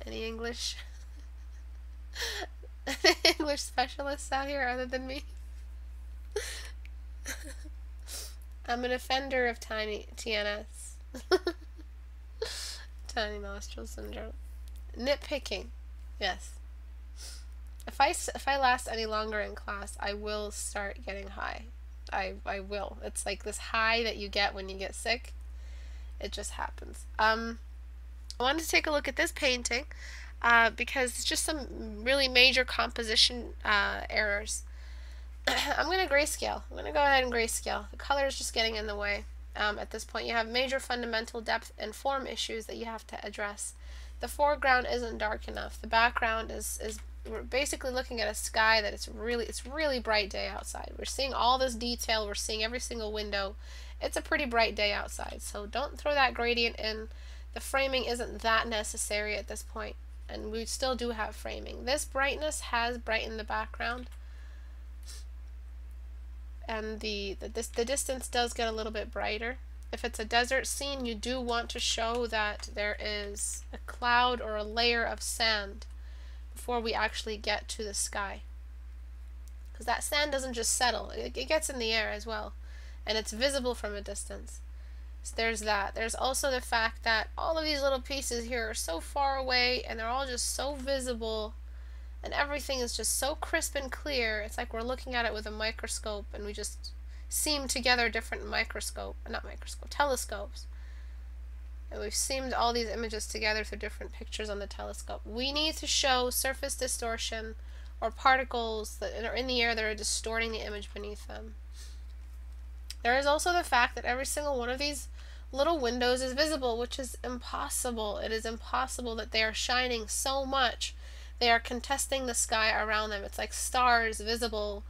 English English specialists out here other than me? I'm an offender of tiny TNS. Tiny nostril syndrome. Nitpicking. Yes. If I last any longer in class, I will start getting high. I will. It's like this high that you get when you get sick. It just happens. I wanted to take a look at this painting because it's just some really major composition errors. I'm going to grayscale. I'm going to go ahead and grayscale. The color is just getting in the way. At this point, you have major fundamental depth and form issues that you have to address. The foreground isn't dark enough. The background is we're basically looking at a sky that it's really bright day outside. We're seeing all this detail. We're seeing every single window. It's a pretty bright day outside, so don't throw that gradient in. The framing isn't that necessary at this point, and we still do have framing. This brightness has brightened the background, and the distance does get a little bit brighter. If it's a desert scene, you do want to show that there is a cloud or a layer of sand before we actually get to the sky, because that sand doesn't just settle, it gets in the air as well, and it's visible from a distance. So there's that. There's also the fact that all of these little pieces here are so far away, and they're all just so visible, and everything is just so crisp and clear. It's like we're looking at it with a microscope, and we just seam together different telescopes. And we've seamed all these images together through different pictures on the telescope. We need to show surface distortion or particles that are in the air that are distorting the image beneath them. There is also the fact that every single one of these little windows is visible, which is impossible. It is impossible that they are shining so much. They are contesting the sky around them. It's like stars visible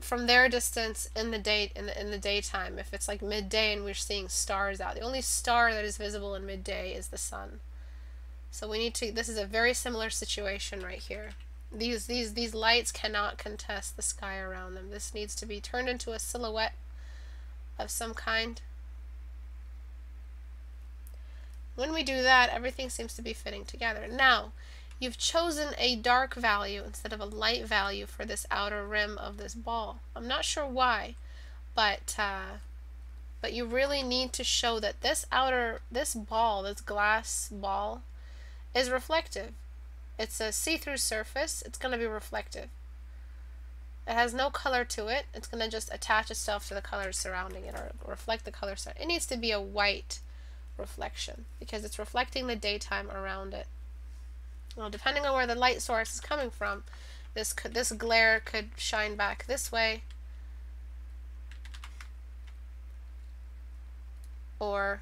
from their distance in the day, in the daytime. If it's like midday and we're seeing stars out, the only star that is visible in midday is the sun. So we need to. This is a very similar situation right here. These lights cannot contest the sky around them. This needs to be turned into a silhouette of some kind. When we do that, everything seems to be fitting together. Now, you've chosen a dark value instead of a light value for this outer rim of this ball. I'm not sure why, but you really need to show that this glass ball, is reflective. It's a see-through surface. It's going to be reflective. It has no color to it. It's going to just attach itself to the colors surrounding it or reflect the color. It needs to be a white reflection because it's reflecting the daytime around it. Well, depending on where the light source is coming from, this glare could shine back this way, or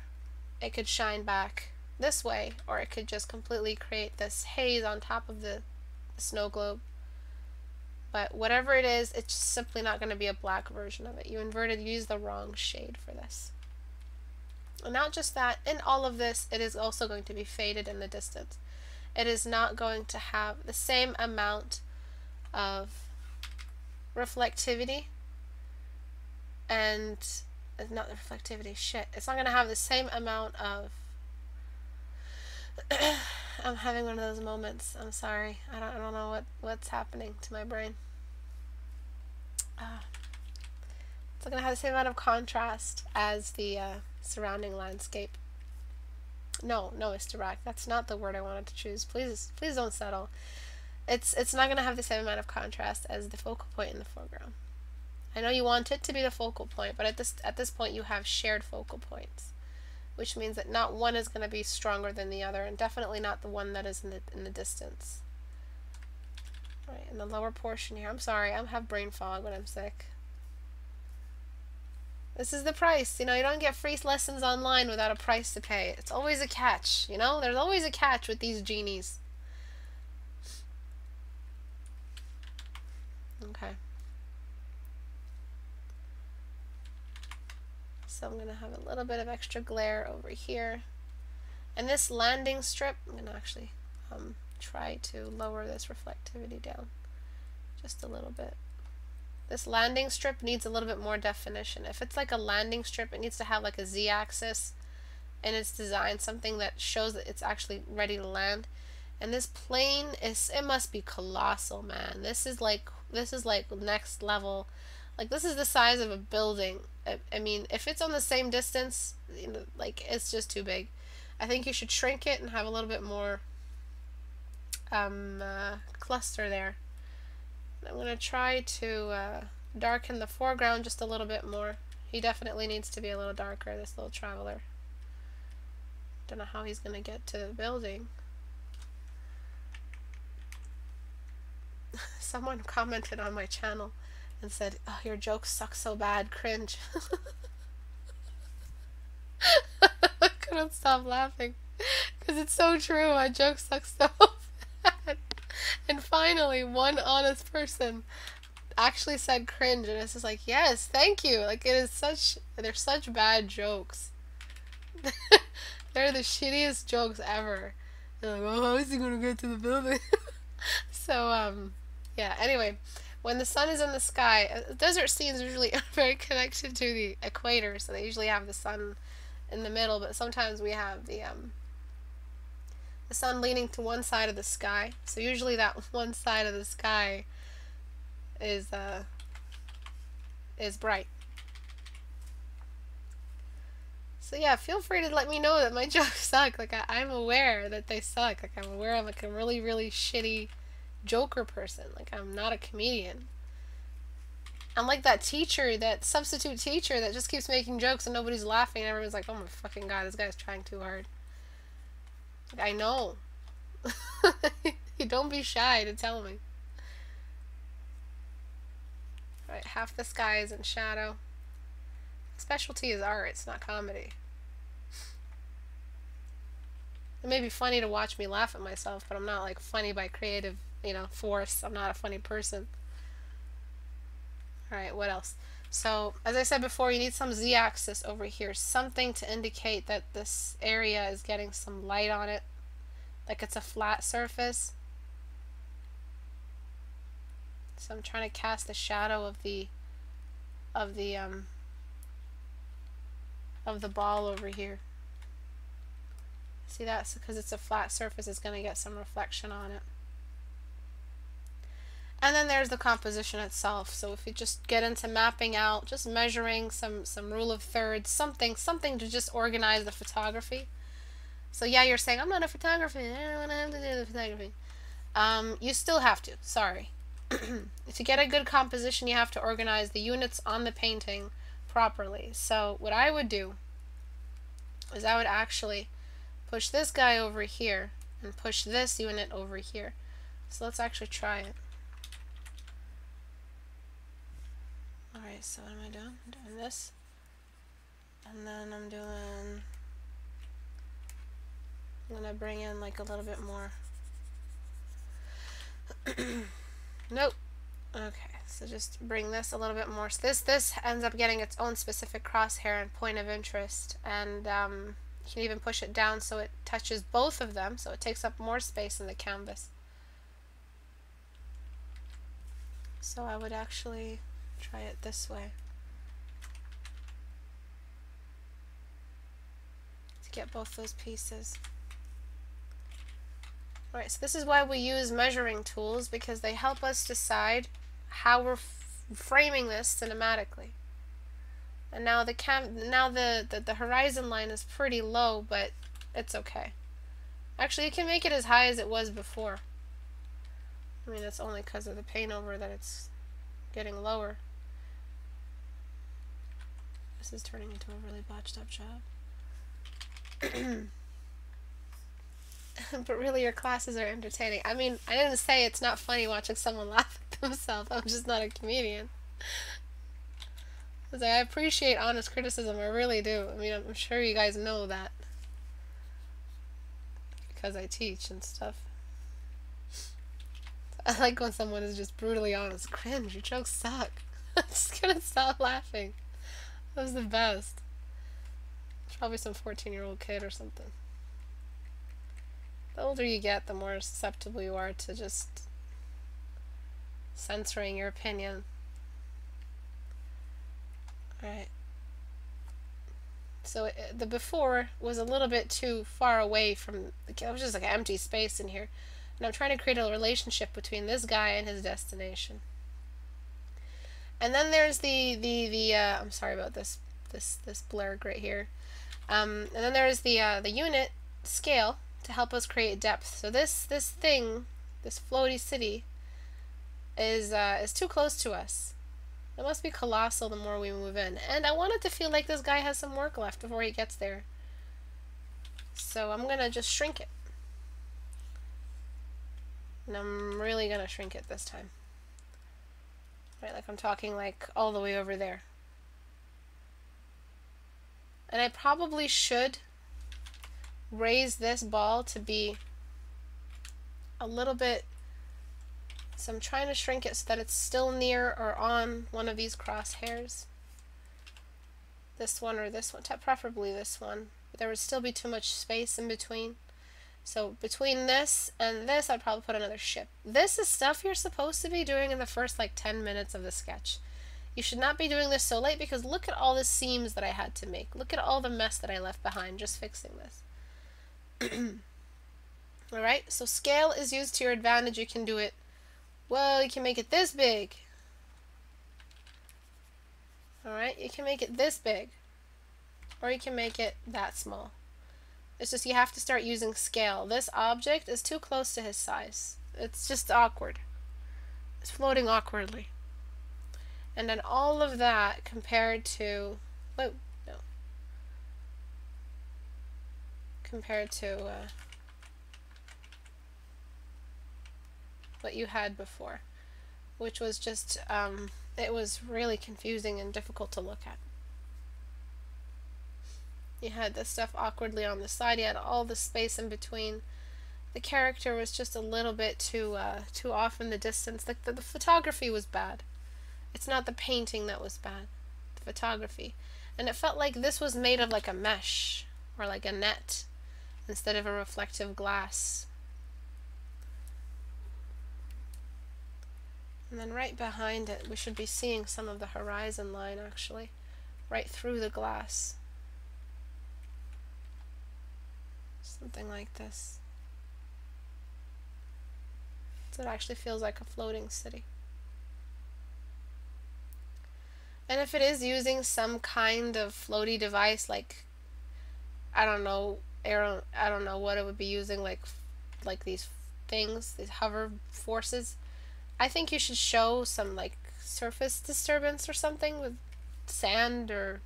it could shine back this way, or it could just completely create this haze on top of the snow globe. But whatever it is, it's just simply not going to be a black version of it. You used the wrong shade for this. And not just that, in all of this, it is also going to be faded in the distance. It is not going to have the same amount of reflectivity and not reflectivity shit. It's not going to have the same amount of I'm having one of those moments. I'm sorry. I don't know what's happening to my brain. It's not going to have the same amount of contrast as the surrounding landscape. No, istebrak. That's not the word I wanted to choose. Please don't settle. It's not going to have the same amount of contrast as the focal point in the foreground. I know you want it to be the focal point, but at this point you have shared focal points, which means that not one is going to be stronger than the other, and definitely not the one that is in the distance. All right, in the lower portion here. I'm sorry, I have brain fog when I'm sick. This is the price, you know, you don't get free lessons online without a price to pay. It's always a catch, you know? There's always a catch with these genies. Okay. So I'm going to have a little bit of extra glare over here. And this landing strip, I'm going to actually try to lower this reflectivity down just a little bit. This landing strip needs a little bit more definition. If it's like a landing strip, it needs to have like a z-axis in its design, something that shows that it's actually ready to land. And this plane is, it must be colossal, man. This is like next level. Like, this is the size of a building. I mean, if it's on the same distance, you know, like, it's just too big. I think you should shrink it and have a little bit more cluster there. I'm going to try to darken the foreground just a little bit more. He definitely needs to be a little darker, this little traveler. Don't know how he's going to get to the building. Someone commented on my channel and said, "Oh, your jokes suck so bad, cringe." I couldn't stop laughing because it's so true. My jokes suck so bad. And finally, one honest person actually said cringe, and it's just like, yes, thank you. Like, it is such, they're such bad jokes. They're the shittiest jokes ever. They're like, "Oh, how is he gonna get to the building?" So yeah. Anyway. When the sun is in the sky, desert scenes usually are very connected to the equator, so they usually have the sun in the middle, but sometimes we have the sun leaning to one side of the sky. So usually that one side of the sky is bright. So yeah, feel free to let me know that my jokes suck. Like, I'm aware that they suck. Like, I'm aware I'm like a really, really shitty joker person. Like, I'm not a comedian. I'm like that teacher, that substitute teacher that just keeps making jokes and nobody's laughing and everyone's like, "Oh my fucking god, this guy's trying too hard." Like, I know. You don't be shy to tell me. Alright, half the sky is in shadow. Specialty is art, it's not comedy. It may be funny to watch me laugh at myself, but I'm not like funny by creative, you know, force. I'm not a funny person. Alright, what else? So, as I said before, you need some z-axis over here. Something to indicate that this area is getting some light on it. Like it's a flat surface. So I'm trying to cast the shadow of the ball over here. See, that's because it's a flat surface, it's going to get some reflection on it. And then there's the composition itself. So if you just get into mapping out, just measuring some rule of thirds, something to just organize the photography. So yeah, you're saying, "I'm not a photographer, I don't want to have to do the photography." You still have to, sorry. To get a good composition, you have to organize the units on the painting properly. So what I would do is I would actually push this guy over here and push this unit over here. So let's actually try it. Alright, so what am I doing? I'm doing this. And then I'm gonna bring in like a little bit more. Nope. Okay, so just bring this a little bit more. So this ends up getting its own specific crosshair and point of interest, and you can even push it down so it touches both of them, so it takes up more space in the canvas. So I would actually try it this way to get both those pieces. Alright, so this is why we use measuring tools, because they help us decide how we're framing this cinematically. And now the horizon line is pretty low, but it's okay. Actually, you can make it as high as it was before. I mean, that's only because of the paint over that it's getting lower. This is turning into a really botched up job. But really, your classes are entertaining. I mean, I didn't say it's not funny watching someone laugh at themselves. I'm just not a comedian. I appreciate honest criticism, I really do. I mean, I'm sure you guys know that because I teach and stuff. I like when someone is just brutally honest. "Cringe, your jokes suck." I'm just gonna stop laughing. That was the best. Probably some 14-year-old kid or something. The older you get, the more susceptible you are to just censoring your opinion. Alright. So the before was a little bit too far away from, it was just like an empty space in here. And I'm trying to create a relationship between this guy and his destination. And then there's the I'm sorry about this blurb right here. And then there's the unit scale to help us create depth. So this thing, this floaty city, is too close to us. It must be colossal the more we move in. And I want it to feel like this guy has some work left before he gets there. So I'm gonna just shrink it. And I'm really gonna shrink it this time. Right, like I'm talking like all the way over there. And I probably should raise this ball to be a little bit, so I'm trying to shrink it so that it's still near or on one of these crosshairs. This one or this one, preferably this one. But there would still be too much space in between. So between this and this, I'd probably put another ship. This is stuff you're supposed to be doing in the first like 10 minutes of the sketch. You should not be doing this so late because look at all the seams that I had to make. Look at all the mess that I left behind just fixing this. Alright, so scale is used to your advantage. You can do it, well, you can make it this big. Alright, you can make it this big. Or you can make it that small. It's just you have to start using scale. This object is too close to his size. It's just awkward. It's floating awkwardly. And then all of that compared to... Whoa, no. Compared to what you had before, which was just, it was really confusing and difficult to look at. You had this stuff awkwardly on the side. You had all the space in between. The character was just a little bit too off in the distance. The photography was bad. It's not the painting that was bad. The photography. And it felt like this was made of like a mesh or like a net instead of a reflective glass. And then right behind it, we should be seeing some of the horizon line actually, right through the glass. Something like this. So it actually feels like a floating city. And if it is using some kind of floaty device, like I don't know, I don't know what it would be using, like these things, these hover forces. I think you should show some like surface disturbance or something with sand or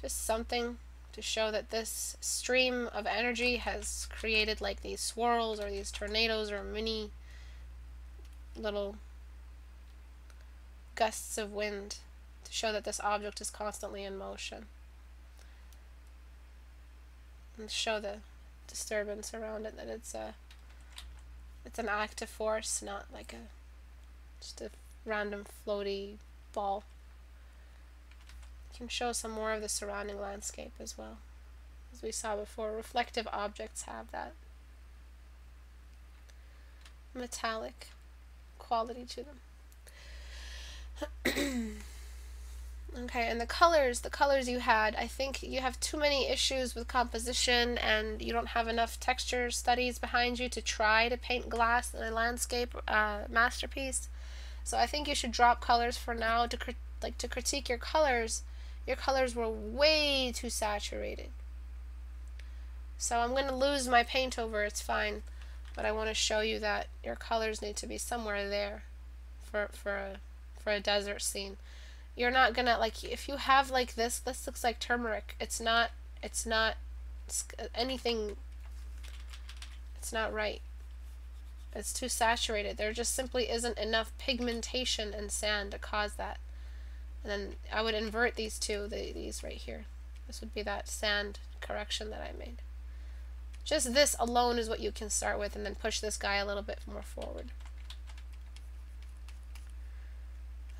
just something to show that this stream of energy has created like these swirls or these tornadoes or mini little gusts of wind to show that this object is constantly in motion and show the disturbance around it, that it's an active force, not like just a random floaty ball. You can show some more of the surrounding landscape as well. As we saw before, reflective objects have that metallic quality to them. Okay, and the colors you had, I think you have too many issues with composition and you don't have enough texture studies behind you to try to paint glass in a landscape masterpiece. So I think you should drop colors for now to critique your colors. Your colors were way too saturated. So I'm going to lose my paint over, it's fine, but I want to show you that your colors need to be somewhere there for a desert scene. You're not gonna, like, if you have like this looks like turmeric, it's not right. It's too saturated. There just simply isn't enough pigmentation in sand to cause that. And then I would invert these two, these right here. This would be that sand correction that I made. Just this alone is what you can start with, and then push this guy a little bit more forward.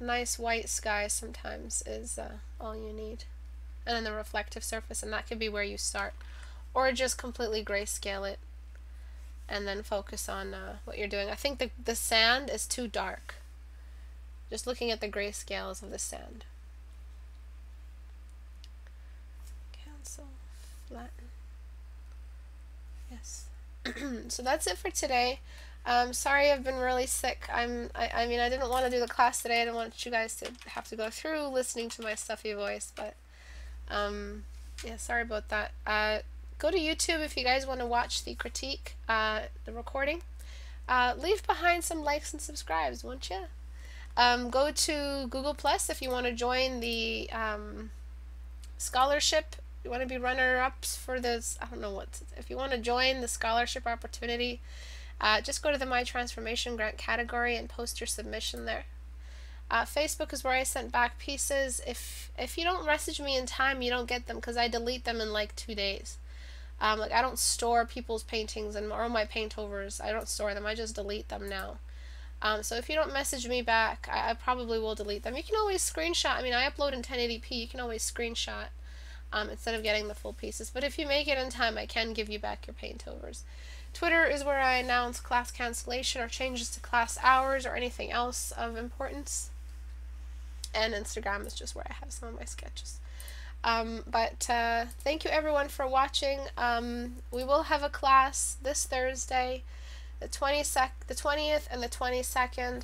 A nice white sky sometimes is all you need. And then the reflective surface, and that could be where you start. Or just completely grayscale it. and then focus on what you're doing. I think the sand is too dark. Just looking at the grayscales of the sand. Cancel, flatten. Yes. So that's it for today. Sorry I've been really sick. I mean, I didn't want to do the class today. I didn't want you guys to have to go through listening to my stuffy voice, but yeah, sorry about that. Go to YouTube if you guys want to watch the critique, the recording. Leave behind some likes and subscribes, won't you? Go to Google Plus if you want to join the scholarship. You want to be runner-ups for this, I don't know what, if you want to join the scholarship opportunity. Just go to the My Transformation Grant category and post your submission there. Facebook is where I sent back pieces. If you don't message me in time, you don't get them because I delete them in like 2 days. Like I don't store people's paintings and or my paintovers. I don't store them. I just delete them now. So if you don't message me back, I probably will delete them. You can always screenshot. I mean, I upload in 1080p. You can always screenshot instead of getting the full pieces. But if you make it in time, I can give you back your paintovers. Twitter is where I announce class cancellation or changes to class hours or anything else of importance. And Instagram is just where I have some of my sketches. But thank you everyone for watching. We will have a class this Thursday, the 20th and the 22nd.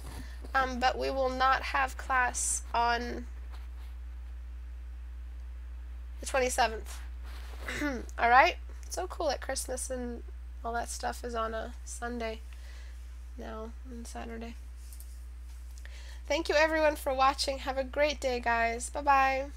But we will not have class on the 27th. All right? So cool that Christmas and all that stuff is on a Sunday now and Saturday. Thank you everyone for watching. Have a great day, guys. Bye-bye.